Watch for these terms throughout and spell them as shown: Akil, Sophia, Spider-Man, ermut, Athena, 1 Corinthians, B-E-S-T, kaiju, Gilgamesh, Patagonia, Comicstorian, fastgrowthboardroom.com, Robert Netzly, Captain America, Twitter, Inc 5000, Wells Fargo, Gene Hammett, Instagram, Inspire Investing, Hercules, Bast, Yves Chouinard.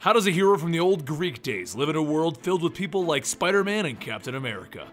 How does a hero from the old Greek days live in a world filled with people like Spider-Man and Captain America?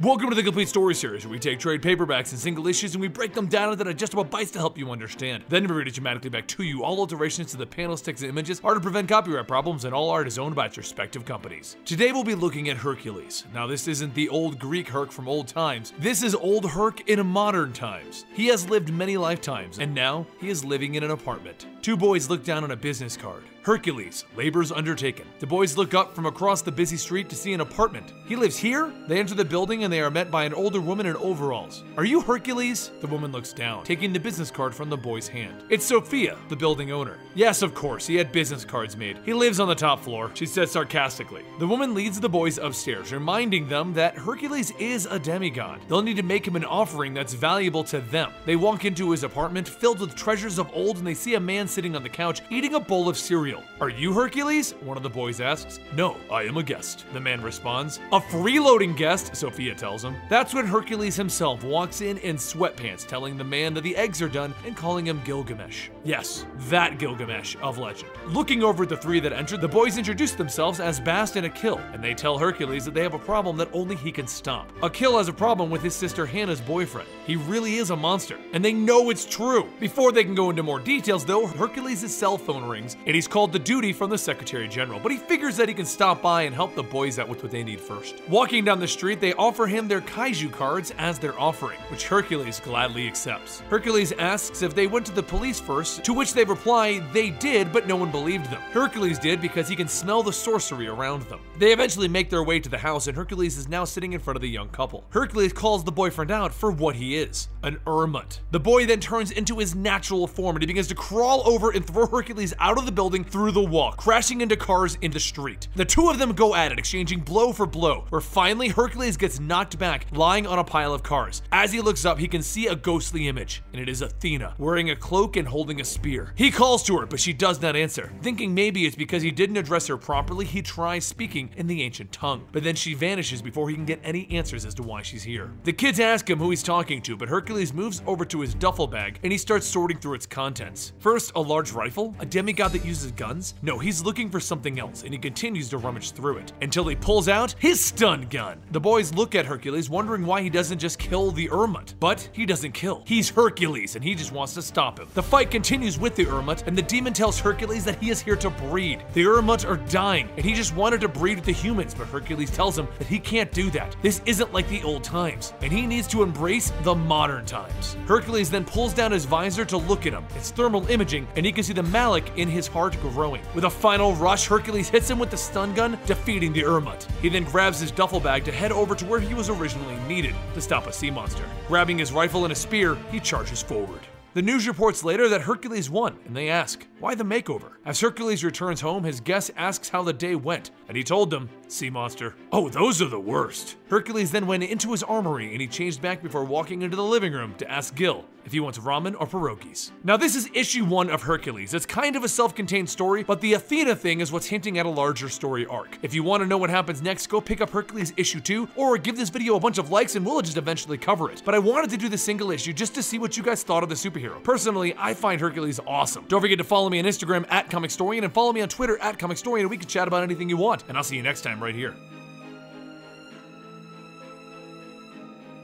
Welcome to the Complete Story Series, where we take trade paperbacks and single issues and we break them down into digestible bites to help you understand. Then we read it dramatically back to you. All alterations to the panels, text, and images are to prevent copyright problems, and all art is owned by its respective companies. Today we'll be looking at Hercules. Now this isn't the old Greek Herc from old times, this is old Herc in modern times. He has lived many lifetimes, and now he is living in an apartment. Two boys look down on a business card. Hercules, labors undertaken. The boys look up from across the busy street to see an apartment. He lives here? They enter the building and they are met by an older woman in overalls. Are you Hercules? The woman looks down, taking the business card from the boy's hand. It's Sophia, the building owner. Yes, of course, he had business cards made. He lives on the top floor, she said sarcastically. The woman leads the boys upstairs, reminding them that Hercules is a demigod. They'll need to make him an offering that's valuable to them. They walk into his apartment filled with treasures of old and they see a man sitting on the couch eating a bowl of cereal. Are you Hercules? One of the boys asks. No, I am a guest, the man responds. A freeloading guest, Sophia tells him. That's when Hercules himself walks in sweatpants, telling the man that the eggs are done and calling him Gilgamesh. Yes, that Gilgamesh of legend. Looking over at the three that entered, the boys introduce themselves as Bast and Akil, and they tell Hercules that they have a problem that only he can stop. Akil has a problem with his sister Hannah's boyfriend. He really is a monster, and they know it's true. Before they can go into more details though, Hercules' cell phone rings, and he's called the duty from the Secretary General, but he figures that he can stop by and help the boys out with what they need first. Walking down the street, they offer him their kaiju cards as their offering, which Hercules gladly accepts. Hercules asks if they went to the police first, to which they reply they did, but no one believed them. Hercules did because he can smell the sorcery around them. They eventually make their way to the house, and Hercules is now sitting in front of the young couple. Hercules calls the boyfriend out for what he is, an ermut. The boy then turns into his natural form, and he begins to crawl over and throw Hercules out of the building through the wall, crashing into cars in the street. The two of them go at it, exchanging blow for blow, where finally Hercules gets knocked back, lying on a pile of cars. As he looks up, he can see a ghostly image, and it is Athena, wearing a cloak and holding a spear. He calls to her, but she does not answer. Thinking maybe it's because he didn't address her properly, he tries speaking in the ancient tongue, but then she vanishes before he can get any answers as to why she's here. The kids ask him who he's talking to, but Hercules moves over to his duffel bag, and he starts sorting through its contents. First, a large rifle, a demigod that uses guns? No, he's looking for something else, and he continues to rummage through it, until he pulls out his stun gun. The boys look at Hercules, wondering why he doesn't just kill the ermut, but he doesn't kill. He's Hercules, and he just wants to stop him. The fight continues with the ermut, and the demon tells Hercules that he is here to breed. The ermut are dying, and he just wanted to breed with the humans, but Hercules tells him that he can't do that. This isn't like the old times, and he needs to embrace the modern times. Hercules then pulls down his visor to look at him. It's thermal imaging, and he can see the malach in his heart growing. With a final rush, Hercules hits him with the stun gun, defeating the ermut. He then grabs his duffel bag to head over to where he was originally needed to stop a sea monster. Grabbing his rifle and a spear, he charges forward. The news reports later that Hercules won, and they ask, why the makeover? As Hercules returns home, his guest asks how the day went, and he told them, sea monster. Oh, those are the worst. Hercules then went into his armory, and he changed back before walking into the living room to ask Gil if he wants ramen or pierogies. Now this is issue 1 of Hercules. It's kind of a self-contained story, but the Athena thing is what's hinting at a larger story arc. If you want to know what happens next, go pick up Hercules issue 2, or give this video a bunch of likes and we'll just eventually cover it. But I wanted to do the single issue just to see what you guys thought of the superhero. Personally, I find Hercules awesome. Don't forget to follow me on Instagram @Comicstorian and follow me on Twitter @Comicstorian, and we can chat about anything you want. And I'll see you next time right here.